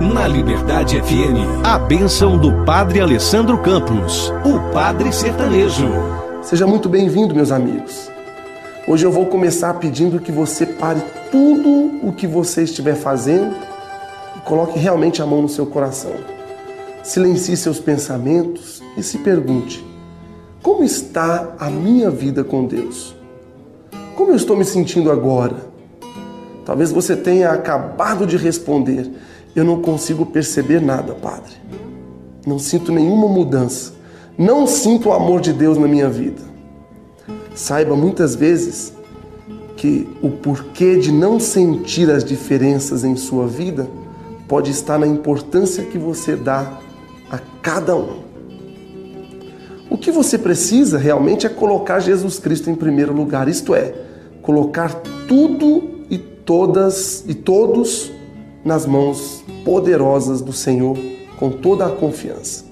Na Liberdade FM, a bênção do Padre Alessandro Campos, o Padre Sertanejo. Seja muito bem-vindo, meus amigos. Hoje eu vou começar pedindo que você pare tudo o que você estiver fazendo e coloque realmente a mão no seu coração. Silencie seus pensamentos e se pergunte: como está a minha vida com Deus? Como eu estou me sentindo agora? Talvez você tenha acabado de responder: eu não consigo perceber nada, Padre. Não sinto nenhuma mudança. Não sinto o amor de Deus na minha vida. Saiba muitas vezes que o porquê de não sentir as diferenças em sua vida pode estar na importância que você dá a cada um. O que você precisa realmente é colocar Jesus Cristo em primeiro lugar, isto é, colocar tudo e todos nas mãos poderosas do Senhor, com toda a confiança.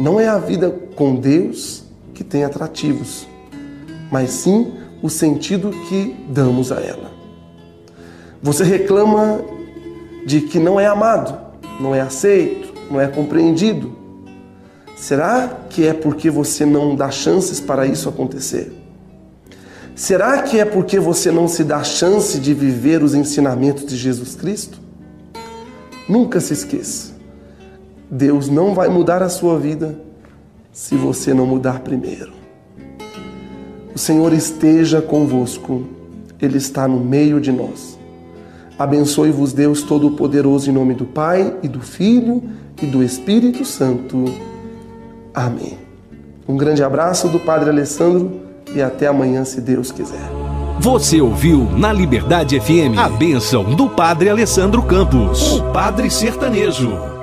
Não é a vida com Deus que tem atrativos, mas sim o sentido que damos a ela. Você reclama de que não é amado, não é aceito, não é compreendido. Será que é porque você não dá chances para isso acontecer? Será que é porque você não se dá chance de viver os ensinamentos de Jesus Cristo? Nunca se esqueça, Deus não vai mudar a sua vida se você não mudar primeiro. O Senhor esteja convosco, Ele está no meio de nós. Abençoe-vos Deus Todo-Poderoso em nome do Pai, e do Filho, e do Espírito Santo. Amém. Um grande abraço do Padre Alessandro. E até amanhã, se Deus quiser. Você ouviu na Liberdade FM a bênção do Padre Alessandro Campos, o Padre Sertanejo.